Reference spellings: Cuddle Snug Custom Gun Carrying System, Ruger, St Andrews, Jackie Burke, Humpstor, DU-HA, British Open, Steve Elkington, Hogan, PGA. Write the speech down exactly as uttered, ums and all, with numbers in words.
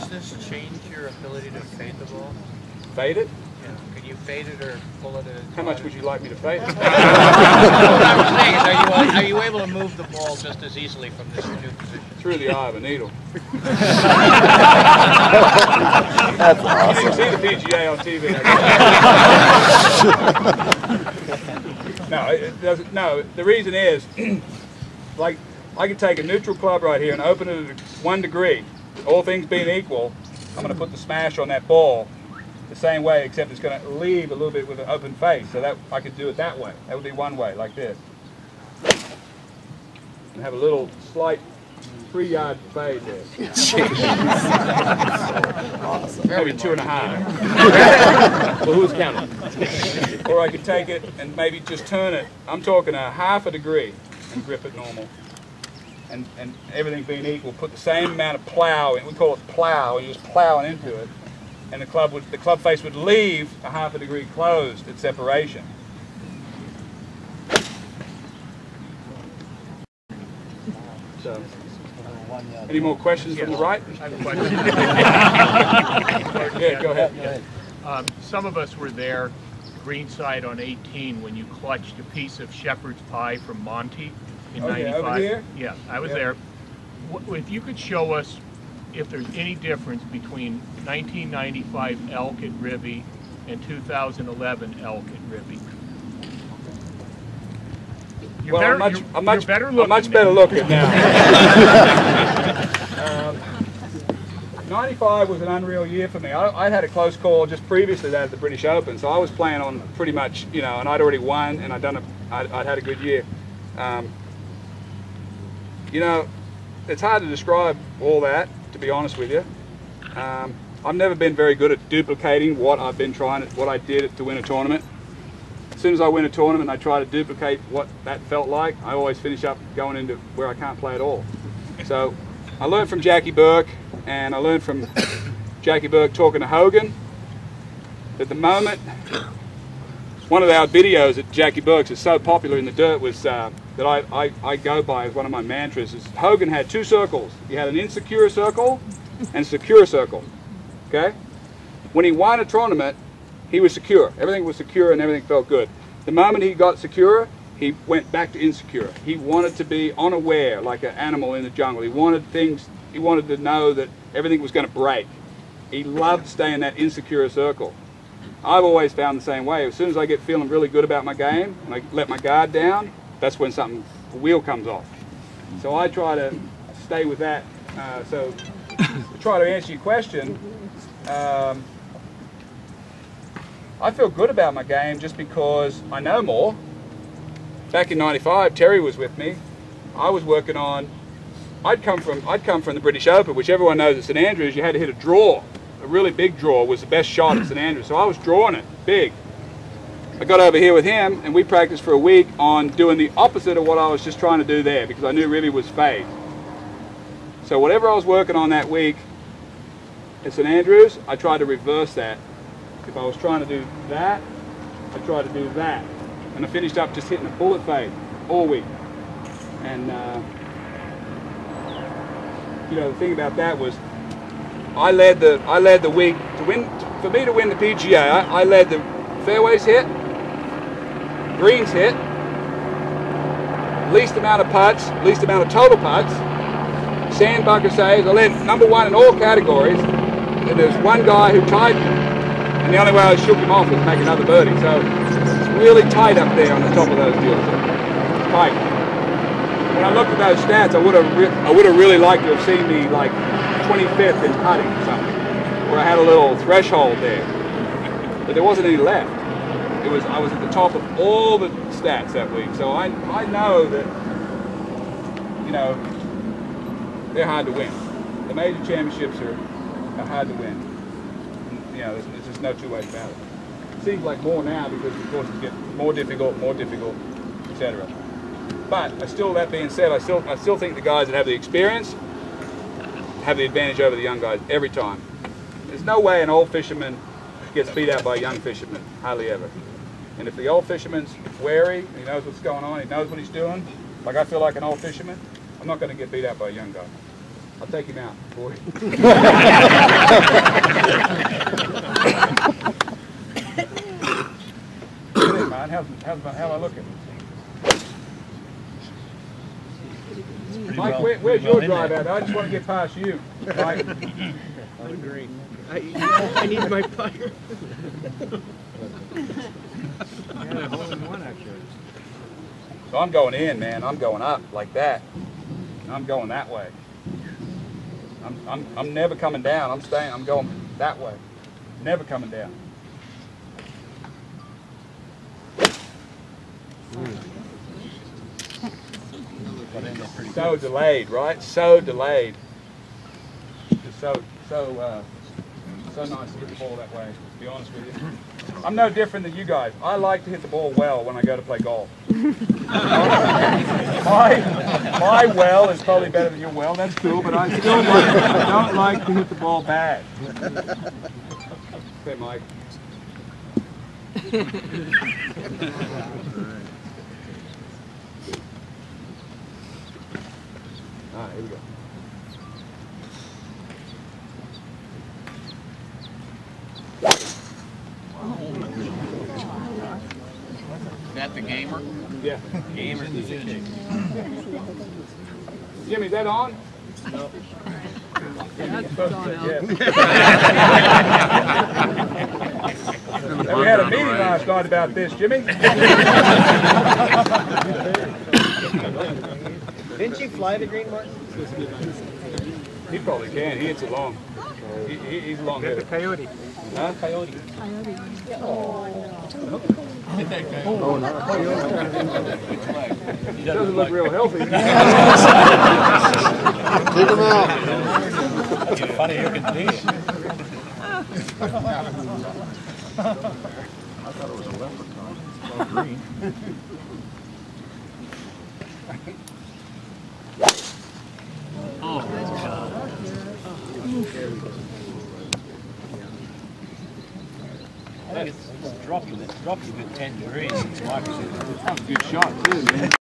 Does this change your ability to fade the ball? Fade it? Yeah. Can you fade it or pull it? How much would you like me to fade it? What I'm saying is, are you, are you able to move the ball just as easily from this new position? Through the eye of a needle. That's awesome. You didn't see the P G A on T V. No, it doesn't. No, the reason is, like, I could take a neutral club right here and open it at one degree. All things being equal, I'm going to put the smash on that ball the same way, except it's going to leave a little bit with an open face. So that I could do it that way. That would be one way, like this. And have a little slight three-yard fade there. Awesome. Maybe two and a half. Well, who's counting? Or I could take it and maybe just turn it. I'm talking a half a degree and grip it normal. And, and everything being equal, put the same amount of plow, and we call it plow, and you just plowing into it, and the club would, the club face would leave a half a degree closed at separation. So, any more questions from the right? I have a question. Yeah, go ahead. Yeah. Um, some of us were there, greenside on eighteen, when you clutched a piece of shepherd's pie from Monty. In oh, ninety-five. Yeah, over here? Yeah, I was yeah. there. W if you could show us if there's any difference between nineteen ninety-five elk at Ribby and two thousand eleven elk at Ribby. You're well, better, I'm much, you're, I'm much, you're better looking I'm much better looking now. um, ninety-five was an unreal year for me. I, I had a close call just previously that at the British Open, so I was playing on pretty much, you know, and I'd already won and I'd, done a, I'd, I'd had a good year. Um, You know, it's hard to describe all that, to be honest with you. Um, I've never been very good at duplicating what I've been trying, to, what I did to win a tournament. As soon as I win a tournament, I try to duplicate what that felt like. I always finish up going into where I can't play at all. So I learned from Jackie Burke, and I learned from Jackie Burke talking to Hogan, that the moment, one of our videos at Jackie Burke's is so popular in the dirt was, uh, that I, I, I go by as one of my mantras is Hogan had two circles. He had an insecure circle and a secure circle, okay? When he won a tournament, he was secure. Everything was secure and everything felt good. The moment he got secure, he went back to insecure. He wanted to be unaware like an animal in the jungle. He wanted things, he wanted to know that everything was gonna break. He loved staying in that insecure circle. I've always found the same way. As soon as I get feeling really good about my game and I let my guard down, that's when something, the wheel comes off. So I try to stay with that. Uh, so to try to answer your question, um, I feel good about my game just because I know more. Back in ninety-five, Terry was with me. I was working on, I'd come from, I'd come from the British Open, which everyone knows at St Andrews, you had to hit a draw. A really big draw was the best shot at St Andrews. So I was drawing it big. I got over here with him and we practiced for a week on doing the opposite of what I was just trying to do there because I knew Ribby was fade. So whatever I was working on that week at St Andrews, I tried to reverse that. If I was trying to do that, I tried to do that. And I finished up just hitting a bullet fade all week. And uh, you know, the thing about that was I led the, I led the week to win, for me to win the P G A, I, I led the fairways hit, greens hit, least amount of putts, least amount of total putts, sand bunker saves. I led number one in all categories, and there's one guy who tied me, and the only way I shook him off was make another birdie. So it's really tight up there on the top of those deals. It's tight. When I looked at those stats, I would have, re I would have really liked to have seen me like twenty-fifth in putting or something, where I had a little threshold there. But there wasn't any left. It was I was at the top of all the stats that week, so I I know that you know they're hard to win. The major championships are, are hard to win. And, you know, there's, there's just no two ways about it. It seems like more now because of course it gets more difficult, more difficult, et cetera. But I still, that being said, I still I still think the guys that have the experience have the advantage over the young guys every time. There's no way an old fisherman gets beat out by a young fisherman, hardly ever. And if the old fisherman's wary, he knows what's going on, he knows what he's doing, like I feel like an old fisherman, I'm not going to get beat out by a young guy. I'll take him out, boy. Hey, man, how's, how's my, how am I looking? Pretty Mike, well, where, where's well your drive at? I just want to get past you. Mike. I agree. I, you know, I need my putter. Yeah, hole in one, actually. So I'm going in, man. I'm going up like that. I'm going that way. I'm, I'm, I'm never coming down. I'm staying. I'm going that way. Never coming down. Mm. So delayed, right? So delayed. Just so, so, uh, so nice to hit the ball that way. To be honest with you, I'm no different than you guys. I like to hit the ball well when I go to play golf. my, my well is probably better than your well, that's cool, but I still like, I don't like to hit the ball bad. Okay, Mike. Alright, here we go. The gamer? Yeah. Gamer is the chick. Jimmy, is that on? No. That's on, yes. We had a meeting last night about this, Jimmy. Didn't you fly to Green Martin? He probably can. He hits it long. He, he, he's long. That's a coyote. Huh? Coyote. Coyote. Oh. Nope. Oh, no. He doesn't look real healthy. Keep him out. It's funny you can see it. I thought it was a leprechaun. It's all green. Oh, God. There we go. I think it's dropping, it's dropping at ten degrees. It's like, it's a good shot too, man.